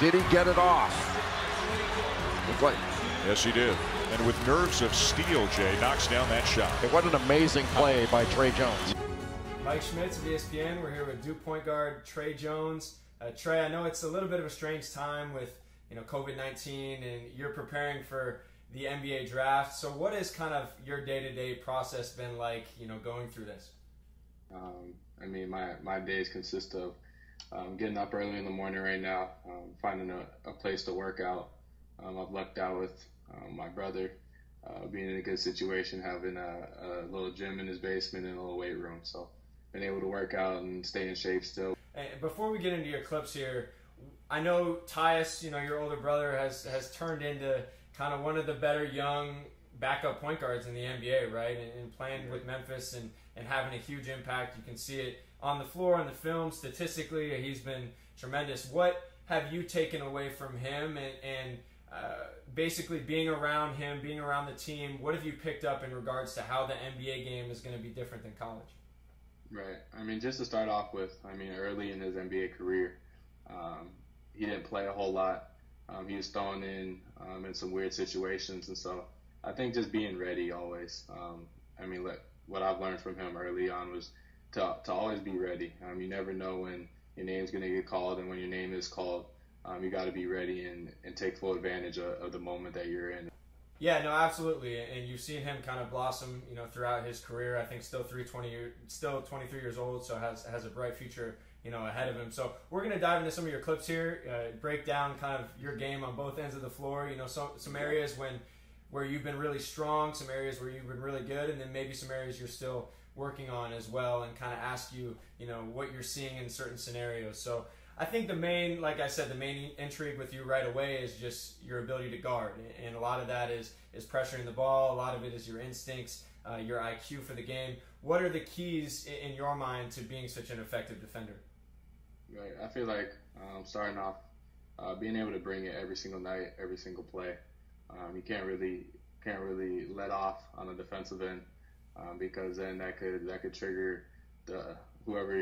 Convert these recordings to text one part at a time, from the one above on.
Did he get it off? Looked like. Yes, he did. And with nerves of steel, Jay knocks down that shot. And what an amazing play by Trey Jones. Mike Schmitz of ESPN. We're here with Duke point guard Trey Jones. Trey, I know it's a little bit of a strange time with COVID-19, and you're preparing for the NBA draft. So what has kind of your day-to-day process been like, going through this? I mean, my days consist of getting up early in the morning right now, finding a place to work out. I've lucked out with my brother being in a good situation, having a little gym in his basement and a little weight room. So been able to work out and stay in shape still. And before we get into your clips here, I know Tyus, your older brother, has turned into kind of one of the better young backup point guards in the NBA, right? And playing with Memphis and having a huge impact. You can see it on the floor, on the film. Statistically, he's been tremendous. What have you taken away from him and basically being around him, being around the team? What have you picked up in regards to how the NBA game is going to be different than college? Right. I mean, just to start off with, early in his NBA career, he didn't play a whole lot. He was thrown in some weird situations. And so I think just being ready always. What I've learned from him early on was to always be ready. You never know when your name's going to get called, and when your name is called, you got to be ready and take full advantage of the moment that you're in. Yeah, no, absolutely. And you've seen him kind of blossom, throughout his career. I think still 23 years old, so has a bright future, ahead of him. So we're going to dive into some of your clips here, break down kind of your game on both ends of the floor, some areas where you've been really strong, some areas where you've been really good, and then maybe some areas you're still working on as well, and kind of ask you, what you're seeing in certain scenarios. So I think the main intrigue with you right away is just your ability to guard. And a lot of that is pressuring the ball. A lot of it is your instincts, your IQ for the game. What are the keys in your mind to being such an effective defender? Right. I feel like starting off, being able to bring it every single night, every single play. You can't really let off on the defensive end, because then that could trigger whoever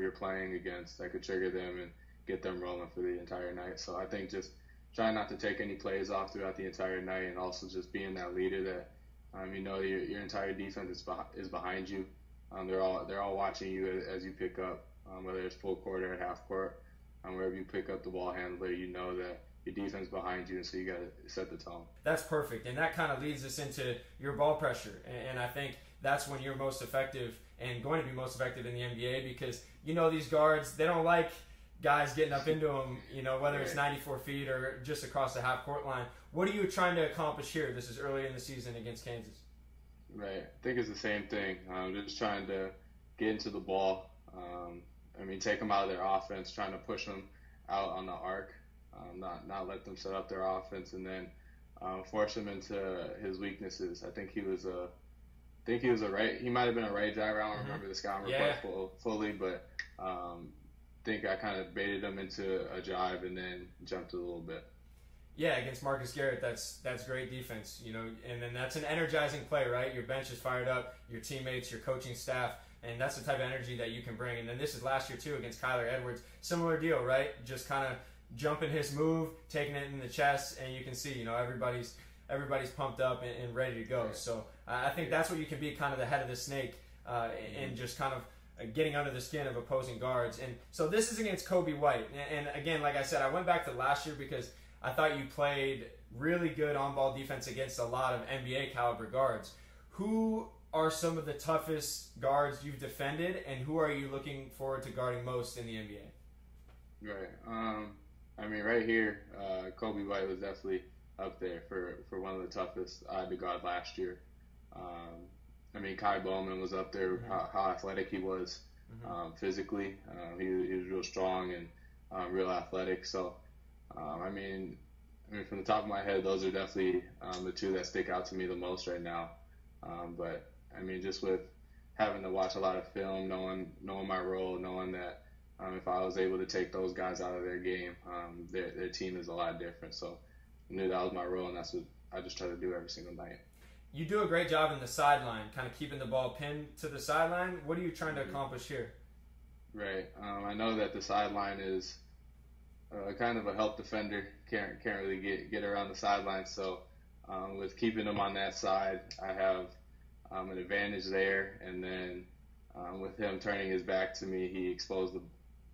you're playing against. That could trigger them and get them rolling for the entire night. So I think just trying not to take any plays off throughout the entire night, and also just being that leader that your entire defense is behind you. They're all watching you as you pick up, whether it's full court or at half court. Wherever you pick up the ball handler, that your defense behind you, and so you got to set the tone. That's perfect, and that kind of leads us into your ball pressure, and I think that's when you're most effective and going to be most effective in the NBA, because these guards, they don't like guys getting up into them, whether it's 94 feet or just across the half-court line. What are you trying to accomplish here? This is early in the season against Kansas. Right. I think it's the same thing. Just trying to get into the ball, take them out of their offense, trying to push them out on the arc. Not let them set up their offense, and then force him into his weaknesses. I think he was a right. He might have been a right driver. I don't remember the scouting report fully, but think I kind of baited him into a jive and then jumped a little bit. Yeah, against Marcus Garrett, that's great defense, and then that's an energizing play, right? Your bench is fired up, your teammates, your coaching staff. And that's the type of energy that you can bring. And then this is last year, too, against Kyler Edwards. Similar deal, right? Just kind of jumping his move, taking it in the chest, and you can see, everybody's pumped up and ready to go. So I think that's what you can be, kind of the head of the snake, and just kind of getting under the skin of opposing guards. And so this is against Kobe White. And again, like I said, I went back to last year because I thought you played really good on-ball defense against a lot of NBA-caliber guards. Who are some of the toughest guards you've defended, and who are you looking forward to guarding most in the NBA? Right. Right here, Kobe White was definitely up there for one of the toughest I had to guard last year. Kai Bowman was up there, how athletic he was physically. He was real strong and real athletic. So, from the top of my head, those are definitely the two that stick out to me the most right now. Just with having to watch a lot of film, knowing my role, knowing that if I was able to take those guys out of their game, their team is a lot different. So I knew that was my role, and that's what I just try to do every single night. You do a great job in the sideline, kind of keeping the ball pinned to the sideline. What are you trying to accomplish here? Right. I know that the sideline is kind of a help defender. Can't really get around the sideline. So with keeping him on that side, I have an advantage there. And then with him turning his back to me, he exposed the.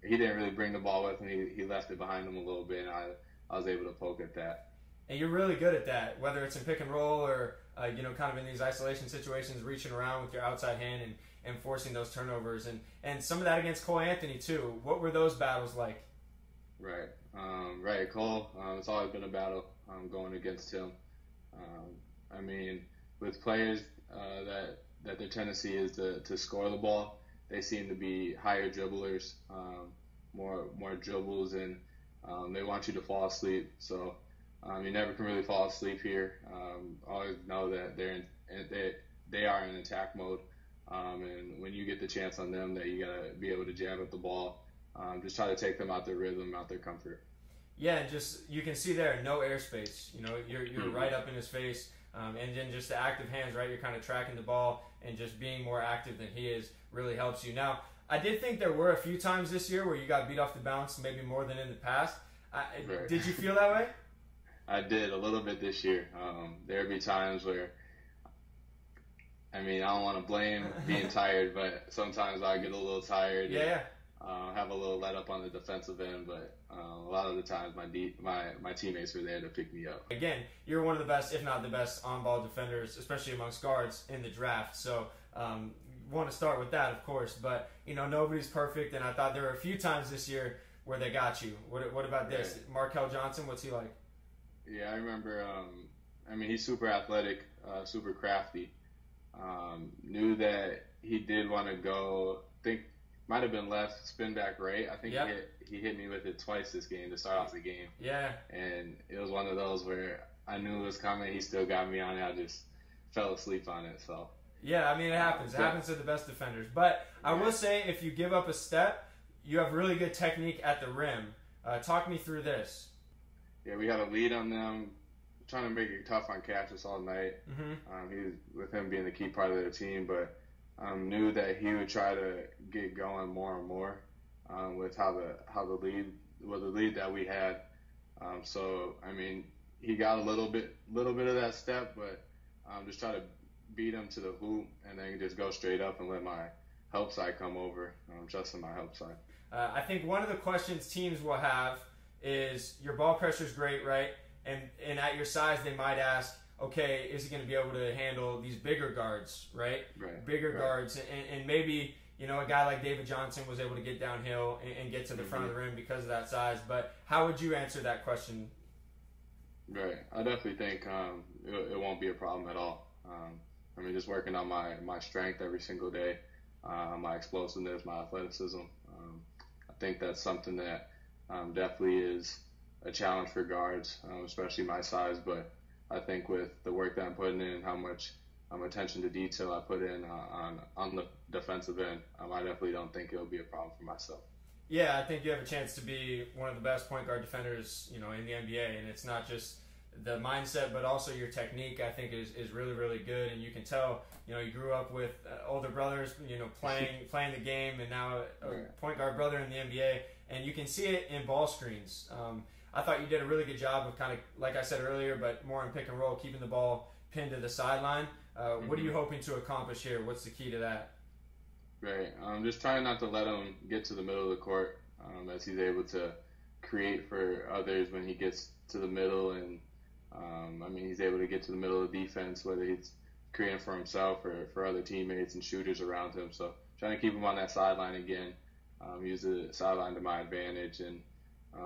He didn't really bring the ball with me. He left it behind him a little bit, and I was able to poke at that. And you're really good at that, whether it's in pick and roll or kind of in these isolation situations, reaching around with your outside hand and forcing those turnovers. And some of that against Cole Anthony too. What were those battles like? Right, Cole. It's always been a battle going against him. I mean, with players that their tendency is to score the ball, they seem to be higher dribblers, more dribbles, and they want you to fall asleep. So you never can really fall asleep here. Always know that they are in attack mode, and when you get the chance on them, that you gotta be able to jab at the ball. Just try to take them out their rhythm, out their comfort. Yeah, and just you can see there, no airspace. You're right up in his face, and then just the active hands, right? You're kind of tracking the ball and just being more active than he is really helps you. Now, I did think there were a few times this year where you got beat off the bounce, maybe more than in the past. Right. Did you feel that way? I did a little bit this year. There'd be times where, I don't want to blame being tired, but sometimes I get a little tired. Yeah. And, have a little let up on the defensive end, but a lot of the times my teammates were there to pick me up. Again, you're one of the best, if not the best, on-ball defenders, especially amongst guards in the draft. So want to start with that, of course. But nobody's perfect, and I thought there were a few times this year where they got you. What about this, Markel Johnson? What's he like? Yeah, I remember. He's super athletic, super crafty. Knew that he did want to go. Might have been left, spin back right. I think he hit me with it twice this game to start off the game. Yeah. And it was one of those where I knew it was coming. He still got me on it. I just fell asleep on it. So. Yeah, it happens. It happens to the best defenders. But I will say, if you give up a step, you have really good technique at the rim. Talk me through this. Yeah, we had a lead on them, trying to make it tough on Cassius all night. Mm-hmm. With him being the key part of the team, but. Knew that he would try to get going more and more with the lead that we had. So he got a little bit of that step, but just try to beat him to the hoop and then just go straight up and let my help side come over. Trusting my help side. I think one of the questions teams will have is your ball pressure is great, right? And at your size, they might ask, okay, is he going to be able to handle these bigger guards, right? Guards. And maybe, a guy like David Johnson was able to get downhill and get to the front of the rim because of that size. But how would you answer that question? Right. I definitely think it won't be a problem at all. Just working on my strength every single day, my explosiveness, my athleticism. I think that's something that definitely is a challenge for guards, especially my size. But I think with the work that I'm putting in and how much attention to detail I put in on the defensive end, I definitely don't think it'll be a problem for myself. Yeah, I think you have a chance to be one of the best point guard defenders, in the NBA, and it's not just the mindset, but also your technique. I think is really, really good, and you can tell, you grew up with older brothers, playing the game, and now a point guard brother in the NBA, and you can see it in ball screens. I thought you did a really good job of kind of, like I said earlier, but more in pick and roll, keeping the ball pinned to the sideline. What are you hoping to accomplish here? What's the key to that? Right. Just trying not to let him get to the middle of the court as he's able to create for others when he gets to the middle. And, he's able to get to the middle of the defense, whether he's creating for himself or for other teammates and shooters around him. So trying to keep him on that sideline again, use the sideline to my advantage, and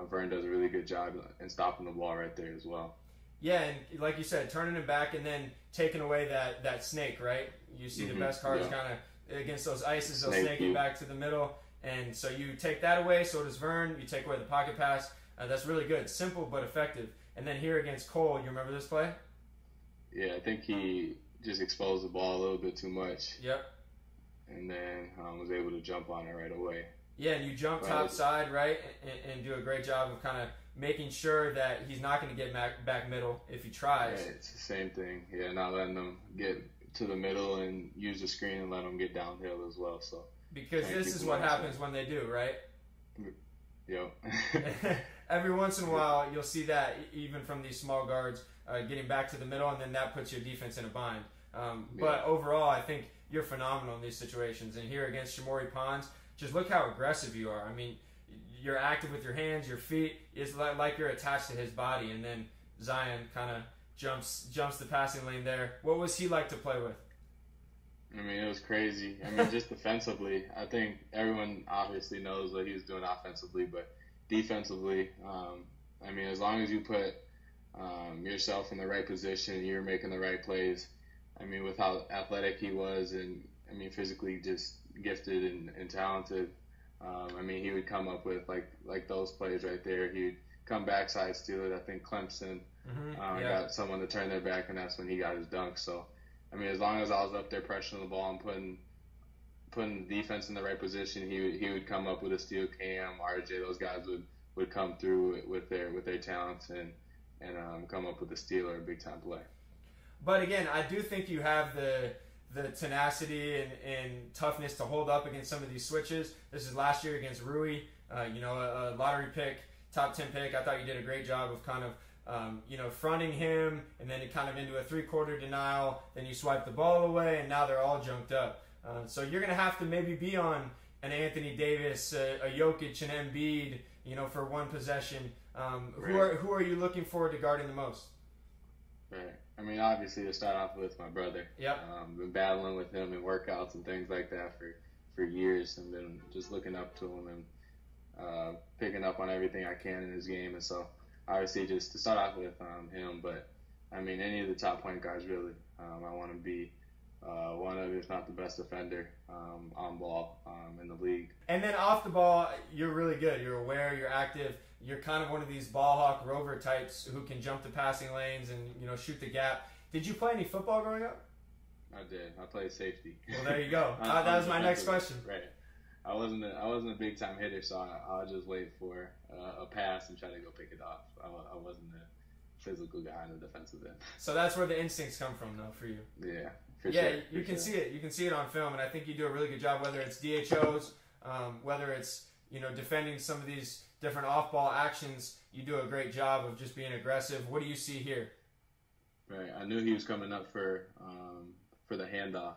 Vern does a really good job in stopping the ball right there as well. Yeah, and like you said, turning him back and then taking away that snake, right? You see the best cards kind of against those ices, they'll snake you back to the middle. And so you take that away, so does Vern. You take away the pocket pass. That's really good. Simple but effective. And then here against Cole, you remember this play? Yeah, I think he just exposed the ball a little bit too much. Yep. And then was able to jump on it right away. Yeah, and you jump topside, right, and do a great job of kind of making sure that he's not going to get back middle if he tries. Yeah, it's the same thing. Yeah, not letting them get to the middle and use the screen and let them get downhill as well. So because this is what happens when they do, right? Yep. every once in a while, you'll see that even from these small guards getting back to the middle, and then that puts your defense in a bind. But overall, I think you're phenomenal in these situations. And here against Shimori Ponds, just look how aggressive you are. I mean, you're active with your hands, your feet. It's like you're attached to his body. And then Zion kind of jumps the passing lane there. What was he like to play with? I mean, it was crazy. I mean, just defensively, I think everyone obviously knows what he was doing offensively, but defensively, I mean, as long as you put yourself in the right position, you're making the right plays. I mean, with how athletic he was, and I mean, physically just gifted and talented. I mean, he would come up with like those plays right there. He'd come backside steal it. I think Clemson got someone to turn their back, and that's when he got his dunk. So, I mean, as long as I was up there pressuring the ball and putting the defense in the right position, he would come up with a steal. Cam, RJ, those guys would come through with their talents and come up with a steal or a big time play. But again, I do think you have the tenacity and toughness to hold up against some of these switches. This is last year against Rui, a lottery pick, top 10 pick. I thought you did a great job of kind of fronting him, and then it kind of into a three-quarter denial. Then you swipe the ball away, and now they're all junked up. So you're going to have to maybe be on an Anthony Davis, a Jokic, an Embiid, for one possession. Right. Who are you looking forward to guarding the most? Right. I mean, obviously, to start off with my brother. Yep. Been battling with him in workouts and things like that for years, and been just looking up to him and picking up on everything I can in his game. And so, obviously, just to start off with him, but, I mean, any of the top point guards, really. I want to be one of, if not the best defender on ball in the league. And then off the ball, you're really good. You're aware, you're active. You're kind of one of these ball hawk rover types who can jump the passing lanes and shoot the gap. Did you play any football growing up? I did. I played safety. Well, there you go. That was my next question. Right. I wasn't a big time hitter, so I'll just wait for a pass and try to go pick it off. I wasn't a physical guy on the defensive end. So that's where the instincts come from, though, for you. Yeah. For yeah, sure. You can see it. You can see it on film, and I think you do a really good job. Whether it's DHOs, whether it's defending some of these different off-ball actions, you do a great job of just being aggressive. What do you see here? Right, I knew he was coming up for the handoff,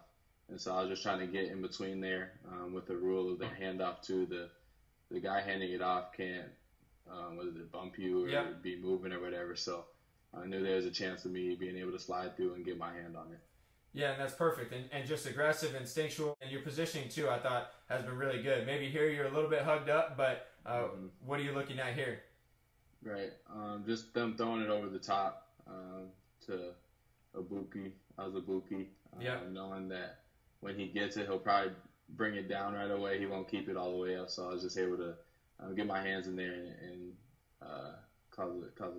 and so I was just trying to get in between there with the rule of the handoff to the guy handing it off can't bump you or be moving or whatever. So I knew there was a chance of me being able to slide through and get my hand on it. Yeah, and that's perfect. And just aggressive, instinctual. And your positioning, too, I thought has been really good. Maybe here you're a little bit hugged up, but what are you looking at here? Right. Just them throwing it over the top to Azubuike, knowing that when he gets it, he'll probably bring it down right away. He won't keep it all the way up. So I was just able to get my hands in there and cause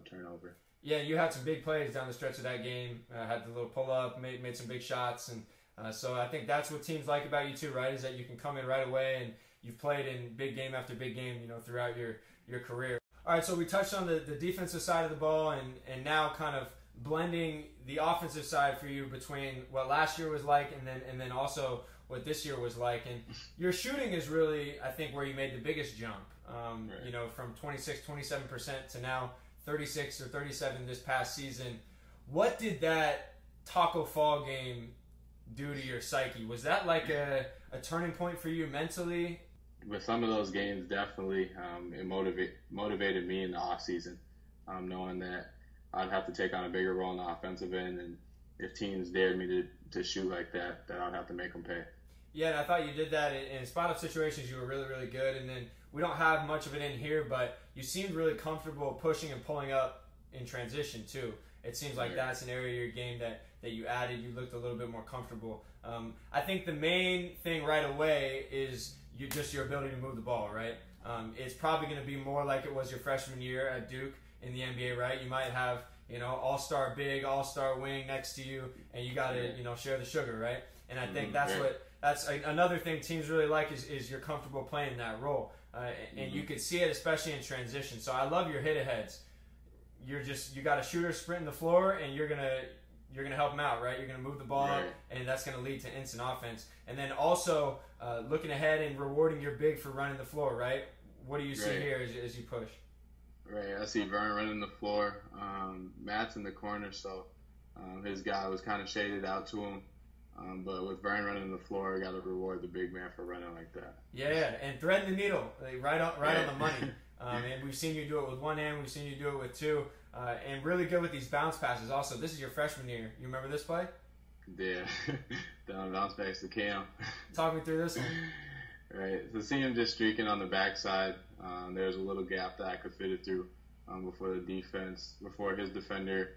a turnover. Yeah, you had some big plays down the stretch of that game. Had the little pull-up, made some big shots. And so I think that's what teams like about you too, right, is that you can come in right away, and you've played in big game after big game, throughout your career. All right, so we touched on the defensive side of the ball and now kind of blending the offensive side for you between what last year was like and then also what this year was like. And your shooting is really, I think, where you made the biggest jump, right. From 27% to now 36 or 37 this past season. What did that Taco Fall game do to your psyche? Was that like a turning point for you mentally? With some of those games, definitely. It motivated me in the offseason, knowing that I'd have to take on a bigger role in the offensive end, and if teams dared me to shoot like that, that I'd have to make them pay. Yeah, and I thought you did that. In spot-up situations, you were really, really good, and then we don't have much of it in here, but you seemed really comfortable pushing and pulling up in transition, too. It seems like that's an area of your game that you added. You looked a little bit more comfortable. I think the main thing right away is your ability to move the ball, right? It's probably going to be more like it was your freshman year at Duke in the NBA, right? You might have, all-star big, all-star wing next to you, and you got to, share the sugar, right? And I think that's another thing teams really like is you're comfortable playing that role. And you could see it, especially in transition. So I love your hit-aheads. You got a shooter sprinting the floor, and you're gonna help him out, right? You're gonna move the ball, and that's gonna lead to instant offense. And then also looking ahead and rewarding your big for running the floor, right? What do you see here as you push? Right, I see Vern running the floor. Matt's in the corner, so his guy was kind of shaded out to him. But with Vern running the floor, I got to reward the big man for running like that. Yeah, and thread the needle, like right on the money. And we've seen you do it with one hand. We've seen you do it with two. And really good with these bounce passes also. This is your freshman year. You remember this play? Yeah, down bounce pass to Cam. Talk me through this one. Right, so seeing him just streaking on the backside, there's a little gap that I could fit it through before his defender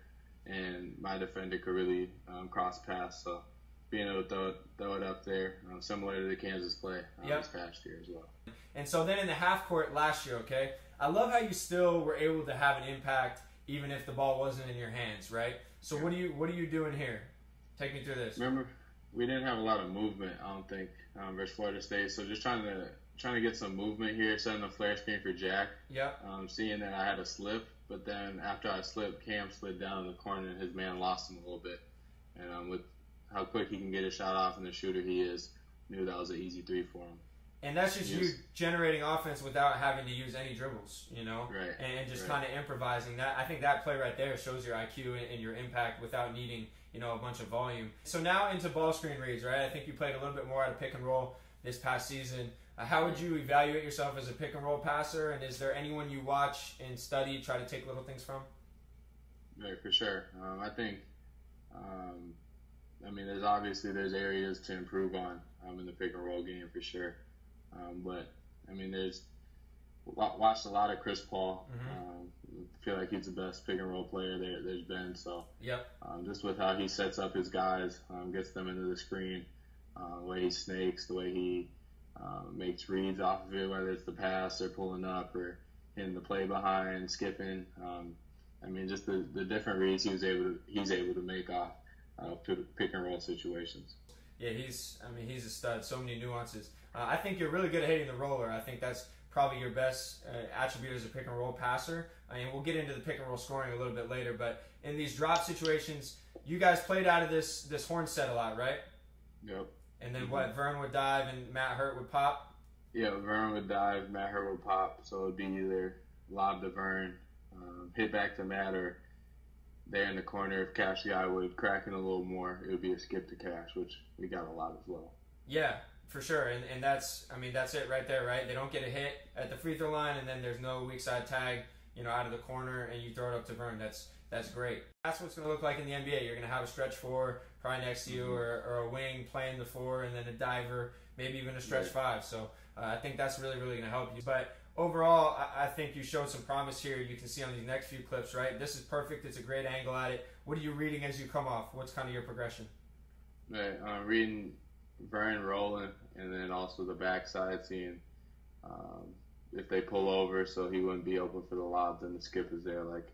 and my defender could really cross pass. So being able to throw it up there, similar to the Kansas play this past year as well. And so then in the half court last year, okay, I love how you still were able to have an impact even if the ball wasn't in your hands, right? So yeah. What are you doing here? Take me through this. Remember, we didn't have a lot of movement, I don't think, versus Florida State. So just trying to get some movement here, setting a flare screen for Jack. Yeah. Seeing that I had a slip, but then after I slipped, Cam slid down in the corner and his man lost him a little bit. And with how quick he can get a shot off and the shooter he is, knew that was an easy three for him. And that's just you generating offense without having to use any dribbles, you know? Right. And just kind of improvising. That I think that play right there shows your IQ and your impact without needing, you know, a bunch of volume. So now into ball screen reads, right? I think you played a little bit more out of pick and roll this past season. How would you evaluate yourself as a pick and roll passer? And is there anyone you watch and study, try to take little things from? Yeah, for sure. I think... I mean, there's areas to improve on in the pick and roll game for sure. But I mean, watched a lot of Chris Paul. Feel like he's the best pick and roll player there's been. So just with how he sets up his guys, gets them into the screen, the way he snakes, the way he makes reads off of it, whether it's the pass or pulling up or hitting the play behind, skipping. I mean, just the different reads he's able to make off pick and roll situations. Yeah, he's a stud. So many nuances. I think you're really good at hitting the roller. I think that's probably your best attribute as a pick and roll passer. I mean, we'll get into the pick and roll scoring a little bit later, but in these drop situations, you guys played out of this horn set a lot, right? Yep. And then what? Vern would dive and Matt Hurt would pop. Yeah, Vern would dive, Matt Hurt would pop. So it'd be either lob to Vern, hit back to Matt, or there in the corner, if Cash guy would crack in a little more, it would be a skip to Cash, which we got a lot as well. Yeah, for sure. And that's it right there, right? They don't get a hit at the free throw line, and then there's no weak side tag, you know, out of the corner, and you throw it up to Vern. That's great. That's what's going to look like in the NBA. You're going to have a stretch four probably next to you, or a wing playing the four, and then a diver, maybe even a stretch five. So I think that's really, really going to help you. But overall, I think you showed some promise here. You can see on these next few clips, right? This is perfect. It's a great angle at it. What are you reading as you come off? What's kind of your progression? Right, I'm reading Vern rolling, and then also the backside, seeing if they pull over so he wouldn't be open for the lob, then the skip is there like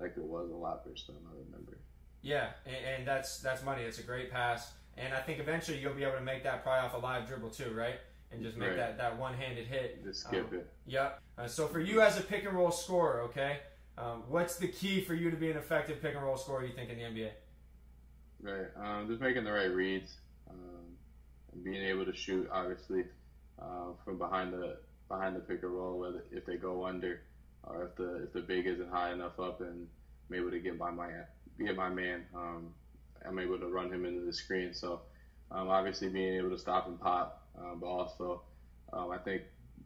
it was a lot for some, I remember. Yeah, and that's money. It's a great pass. And I think eventually you'll be able to make that probably off a live dribble too, right? And just make that one-handed hit. Just skip it. Yep. So for you as a pick-and-roll scorer, okay, what's the key for you to be an effective pick-and-roll scorer, you think, in the NBA? Right. Just making the right reads and being able to shoot, obviously, from behind the pick-and-roll, whether if they go under or if the big isn't high enough up and I'm able to get my man. I'm able to run him into the screen. So obviously being able to stop and pop. But also, I think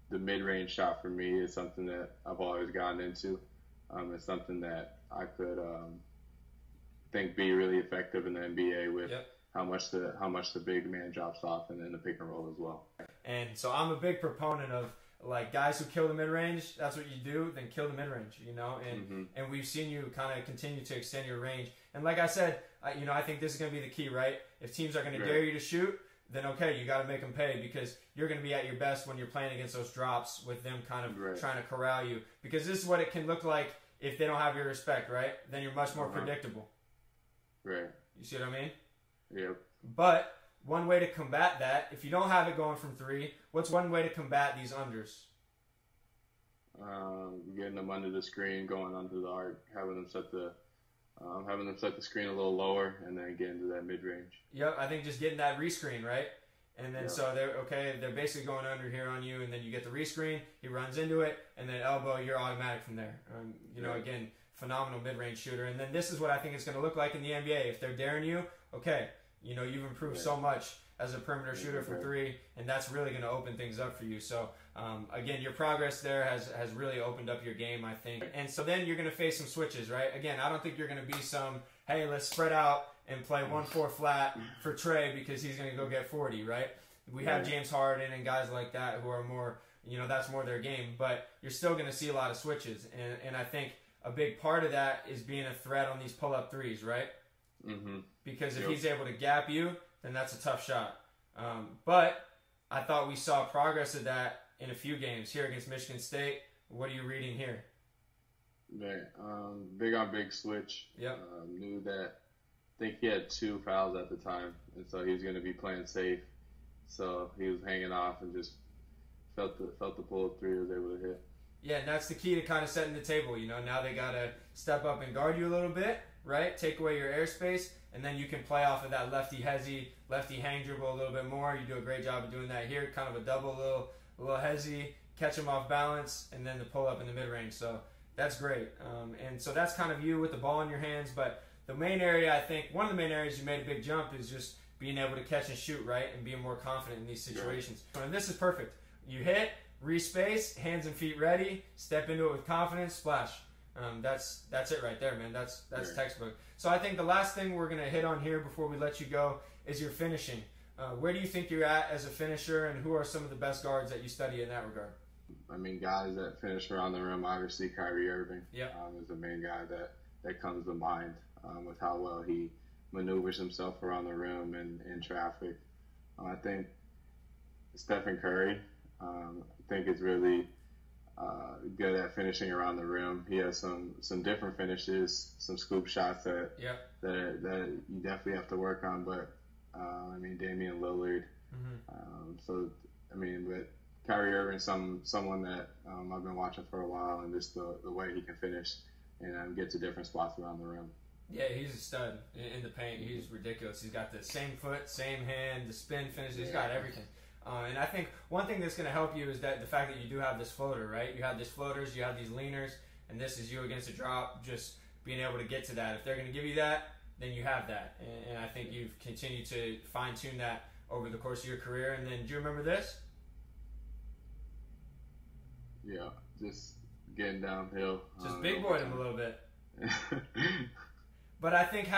the mid-range shot for me is something that I've always gotten into. It's something that I could think be really effective in the NBA with how much the big man drops off and then the pick and roll as well. And so I'm a big proponent of like guys who kill the mid-range. That's what you do. Then kill the mid-range, you know. And we've seen you kind of continue to extend your range. And like I said, you know, I think this is going to be the key, right? If teams are going to dare you to shoot, then okay, you got to make them pay because you're going to be at your best when you're playing against those drops with them kind of trying to corral you. Because this is what it can look like if they don't have your respect, right? Then you're much more predictable. Right. You see what I mean? Yep. But one way to combat that, if you don't have it going from three, what's one way to combat these unders? Getting them under the screen, going under the arc, having them set the screen a little lower and then get into that mid-range. Yep, I think just getting that rescreen, right? And then so they're okay. They're basically going under here on you, and then you get the rescreen. He runs into it, and then elbow. You're automatic from there. You know, again, phenomenal mid-range shooter. And then this is what I think it's going to look like in the NBA. If they're daring you, okay, you know, you've improved so much as a perimeter shooter for three, and that's really going to open things up for you. So, again, your progress there has really opened up your game, I think. And so then you're going to face some switches, right? Again, I don't think you're going to be some, hey, let's spread out and play 1-4 flat for Trey because he's going to go get 40, right? We have James Harden and guys like that who are more, you know, that's more their game. But you're still going to see a lot of switches. And I think a big part of that is being a threat on these pull-up threes, right? Mm-hmm. Because if he's able to gap you, then that's a tough shot. But I thought we saw progress of that in a few games here against Michigan State. What are you reading here? Big on big switch. Yep. Knew that. I think he had 2 fouls at the time, and so he was going to be playing safe. So he was hanging off and just felt the pull-up three, was able to hit. Yeah, and that's the key to kind of setting the table. You know, now they got to step up and guard you a little bit, right? Take away your airspace, and then you can play off of that lefty hang dribble a little bit more. You do a great job of doing that here, kind of a double, a little hezzy, catch him off balance, and then the pull-up in the mid-range. So that's great. And so that's kind of you with the ball in your hands, but the main area, I think, one of the main areas you made a big jump is just being able to catch and shoot, right, and being more confident in these situations. And this is perfect. You hit, re-space, hands and feet ready, step into it with confidence, splash. That's it right there, man. That's textbook. So I think the last thing we're going to hit on here before we let you go is your finishing. Where do you think you're at as a finisher, and who are some of the best guards that you study in that regard? I mean, guys that finish around the rim, obviously Kyrie Irving is the main guy that comes to mind. With how well he maneuvers himself around the rim and in traffic. I think Stephen Curry, I think is really good at finishing around the rim. He has some different finishes, some scoop shots that you definitely have to work on. But, I mean, Damian Lillard. Mm-hmm. But Kyrie Irving, someone that I've been watching for a while, and just the way he can finish and get to different spots around the rim. Yeah, he's a stud in the paint. He's ridiculous. He's got the same foot, same hand, the spin finish. He's got everything. And I think one thing that's going to help you is that the fact that you do have this floater, right? You have these floaters, you have these leaners, and this is you against a drop, just being able to get to that. If they're going to give you that, then you have that. And I think you've continued to fine-tune that over the course of your career. And then do you remember this? Yeah, just getting downhill. Just big boyed him a little bit. But I think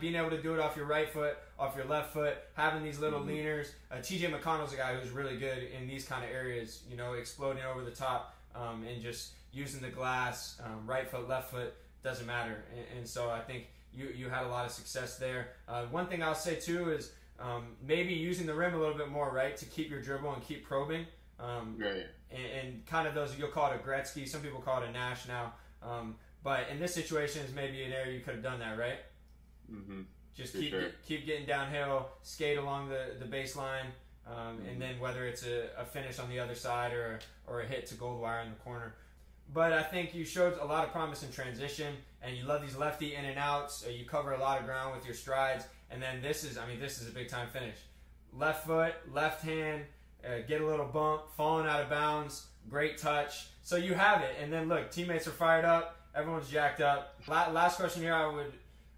being able to do it off your right foot, off your left foot, having these little leaners. T.J. McConnell's a guy who's really good in these kind of areas, you know, exploding over the top and just using the glass, right foot, left foot, doesn't matter. And so I think you had a lot of success there. One thing I'll say, too, is maybe using the rim a little bit more, right, to keep your dribble and keep probing. And kind of those, you'll call it a Gretzky. Some people call it a Nash now. But in this situation, is maybe an area you could have done that, right? Mm-hmm. Just keep getting downhill, skate along the baseline, and then whether it's a finish on the other side or a hit to gold wire in the corner. But I think you showed a lot of promise in transition, and you love these lefty in and outs. You cover a lot of ground with your strides, and then this is a big time finish. Left foot, left hand, get a little bump, falling out of bounds, great touch. So you have it, and then look, teammates are fired up. Everyone's jacked up. Last question here, I would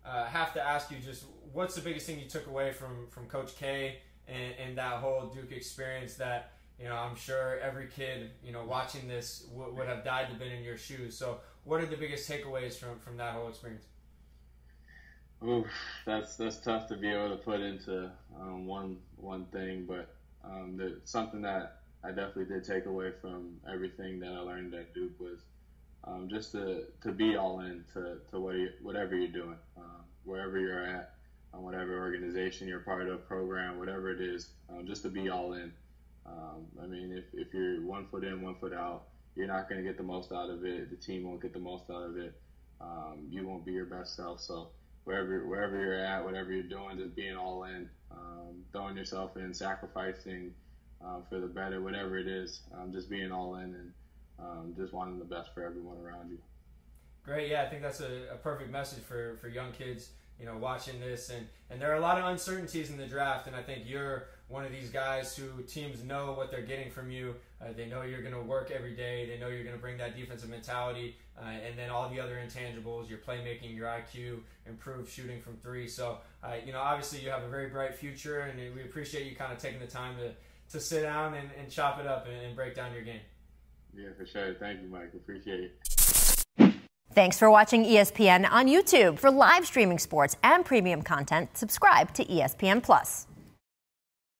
have to ask you just what's the biggest thing you took away from Coach K and that whole Duke experience that, you know, I'm sure every kid, you know, watching this would have died to been in your shoes. So what are the biggest takeaways from that whole experience? Ooh, that's tough to be able to put into one thing, but something that I definitely did take away from everything that I learned at Duke was just to be all in to whatever you're doing, wherever you're at, whatever organization you're part of, program, whatever it is, just to be all in. I mean, if you're one foot in, one foot out, you're not going to get the most out of it. The team won't get the most out of it. You won't be your best self. So wherever you're at, whatever you're doing, just being all in, throwing yourself in, sacrificing for the better, whatever it is, just being all in and just wanting the best for everyone around you. Great, yeah, I think that's a perfect message for young kids, you know, watching this. And there are a lot of uncertainties in the draft, and I think you're one of these guys who teams know what they're getting from you. They know you're going to work every day. They know you're going to bring that defensive mentality. And then all the other intangibles, your playmaking, your IQ, improved shooting from three. So, you know, obviously you have a very bright future, and we appreciate you kind of taking the time to sit down and chop it up and break down your game. Yeah, for sure. Thank you, Mike. Appreciate it. Thanks for watching ESPN on YouTube. For live streaming sports and premium content, subscribe to ESPN+.